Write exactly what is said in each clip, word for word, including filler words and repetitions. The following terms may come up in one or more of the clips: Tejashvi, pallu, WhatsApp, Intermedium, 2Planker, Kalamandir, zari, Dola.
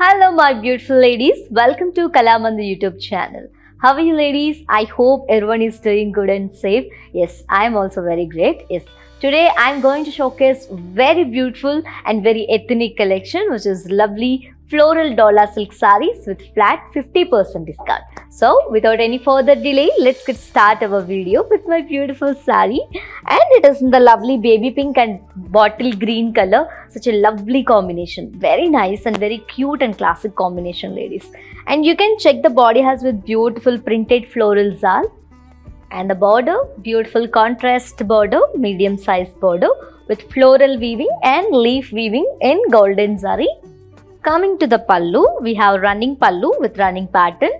Hello my beautiful ladies, welcome to Kalamandir YouTube channel. How are you ladies? I hope everyone is doing good and safe. Yes, I am also very great. Yes, today I am going to showcase very beautiful and very ethnic collection, which is lovely floral Dola silk sarees with flat fifty percent discount. So without any further delay, let's get start our video with my beautiful saree, and it is in the lovely baby pink and bottle green color. Such a lovely combination, very nice and very cute and classic combination, ladies. And you can check the body has with beautiful printed floral zal, and the border beautiful contrast border, medium size border with floral weaving and leaf weaving in golden zari. Coming to the pallu, we have running pallu with running pattern.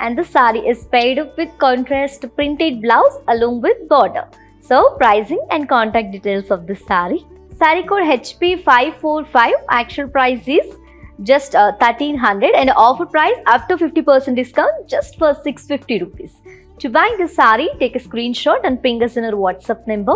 And the saree is paired up with contrast printed blouse along with border. So pricing and contact details of this saree. Saree code H P five four five. Actual price is just uh, thirteen hundred, and offer price up to fifty percent discount just for six hundred fifty rupees. To buy this saree, take a screenshot and ping us in our WhatsApp number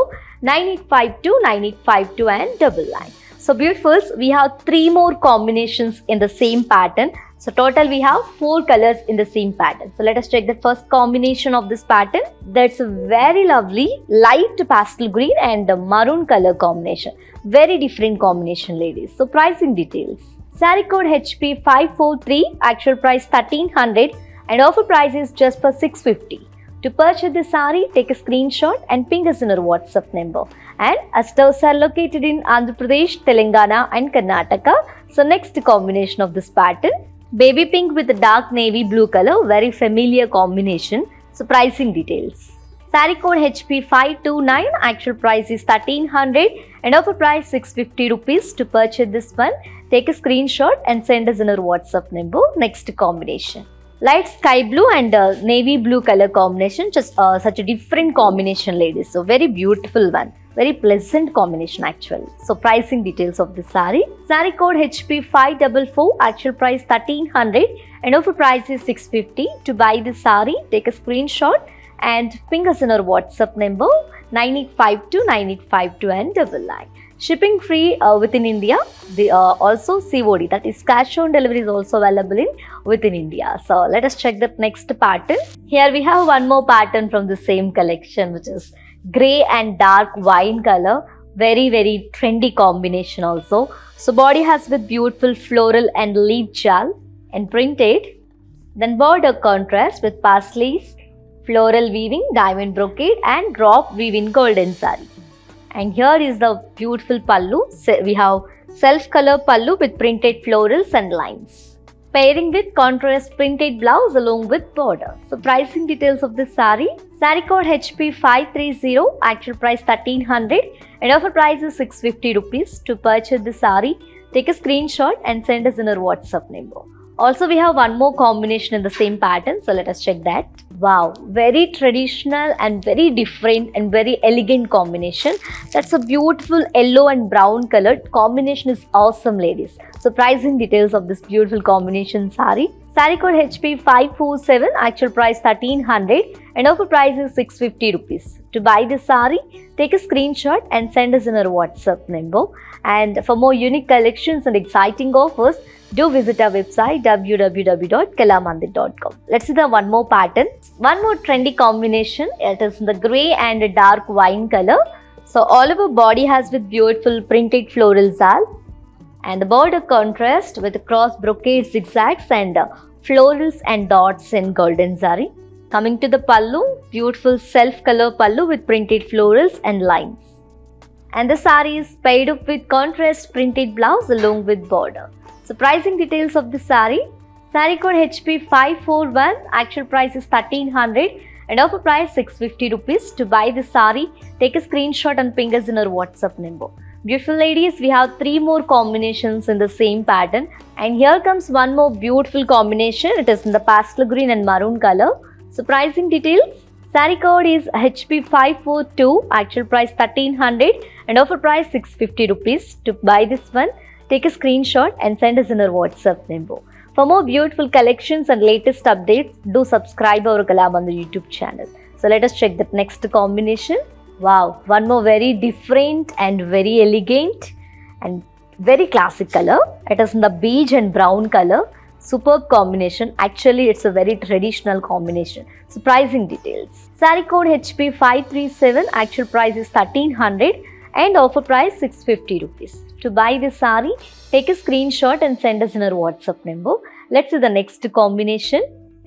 nine eight five two nine eight five two and double line. So beautifuls, we have three more combinations in the same pattern. So total we have four colors in the same pattern. So let us check the first combination of this pattern. That's a very lovely light pastel green and the maroon color combination. Very different combination, ladies. So pricing details. Saree code H P five four three, actual price thirteen hundred, and offer price is just for six hundred fifty. To purchase the saree, take a screenshot and ping us in our WhatsApp number. And our stores are located in Andhra Pradesh, Telangana and Karnataka. So next combination of this pattern. Baby pink with a dark navy blue color, very familiar combination. So pricing details. Saree code H P five two nine, actual price is thirteen hundred, and offer price six hundred fifty rupees. To purchase this one, take a screenshot and send us in our WhatsApp number. Next combination. Light sky blue and uh, navy blue color combination, just uh, such a different combination, ladies. So very beautiful one. Very pleasant combination actually. So pricing details of the saree. Saree code H P five four four, actual price thirteen hundred, and offer price is six hundred fifty. To buy the saree, take a screenshot and ping us in our WhatsApp number nine eight five two nine eight five two and double line. Shipping free uh, within India. The uh, also C O D, that is cash on delivery, is also available in within India. So let us check the next pattern. Here we have one more pattern from the same collection, which is grey and dark wine color, very very trendy combination also. So body has with beautiful floral and leaf jal and printed, then border contrast with parsleys, floral weaving, diamond brocade and drop weaving golden saree. And here is the beautiful pallu. We have self color pallu with printed florals and lines, pairing with contrast printed blouse along with border. So pricing details of this saree. Saree code H P five three zero, actual price thirteen hundred, and offer price is six hundred fifty rupees. To purchase the saree, take a screenshot and send us in our WhatsApp number. Also we have one more combination in the same pattern, so let us check that. Wow, very traditional and very different and very elegant combination. That's a beautiful yellow and brown colored combination, is awesome, ladies. So pricing details of this beautiful combination saree. Saree code H P five four seven, actual price thirteen hundred, and offer price is six hundred fifty rupees. To buy the saree, take a screenshot and send us in our WhatsApp number. And for more unique collections and exciting offers, do visit our website w w w dot kalamandir dot com. Let's see the one more pattern. One more trendy combination. It is in the grey and dark wine color. So all over body has with beautiful printed floral zal, and the border contrast with cross brocade zigzags and uh, florals and dots in golden zari. Coming to the pallu, beautiful self color pallu with printed florals and lines. And the saree is paired up with contrast printed blouse along with border. So pricing details of the saree. Saree code H P five four one, actual price is thirteen hundred, and offer price six hundred fifty rupees. To buy the saree, take a screenshot and ping us in our WhatsApp number. Beautiful ladies, we have three more combinations in the same pattern, and here comes one more beautiful combination. It is in the pastel green and maroon color. So pricing details. Saree code is H P five four two, actual price thirteen hundred, and offer price six hundred fifty rupees. To buy this one, take a screenshot and send us in our WhatsApp number. For more beautiful collections and latest updates, do subscribe our Kalamandir YouTube channel. So let us check the next combination. Wow, one more very different and very elegant and Very classic color. It is in the beige and brown color. Superb combination. Actually, it's a very traditional combination. So, pricing details. Saree code H P five three seven. Actual price is thirteen hundred and offer price six hundred fifty rupees. To buy this saree, take a screenshot and send us in our WhatsApp number. Let's see the next combination.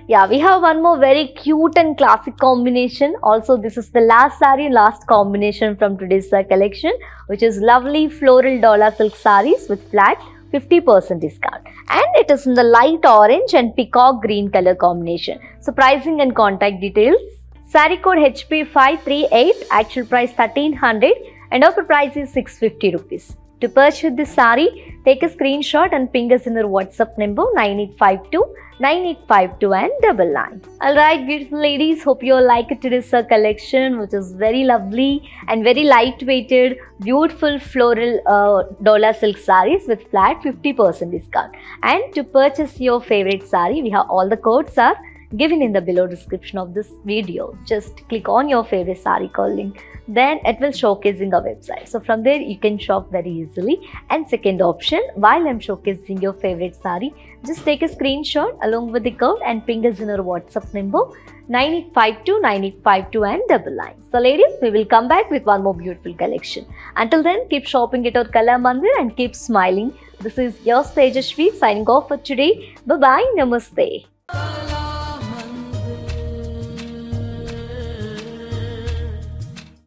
Yeah, we have one more very cute and classic combination. Also, this is the last saree, last combination from today's uh, collection, which is lovely floral Dola silk sarees with flat fifty percent discount. And it is in the light orange and peacock green color combination. So, pricing and contact details. Saree code H P five three eight, actual price thirteen hundred and offer price is six hundred fifty rupees. To purchase this saree, take a screenshot and ping us in our WhatsApp number nine eight five two nine eight five two and double nine. Alright beautiful ladies, hope you all like today's collection, which is very lovely and very lightweighted, beautiful floral uh, Dola silk sarees with flat fifty percent discount. And to purchase your favorite saree, we have all the codes are given in the below description of this video. Just click on your favorite saree call link, then it will showcasing our website. So from there you can shop very easily. And second option, while I'm showcasing your favorite saree, just take a screenshot along with the code and ping us in our WhatsApp number nine eight five two nine eight five two and double nine. So ladies, we will come back with one more beautiful collection. Until then, keep shopping at our Kalamandir and keep smiling. This is your Tejashvi signing off for today. Bye bye. Namaste.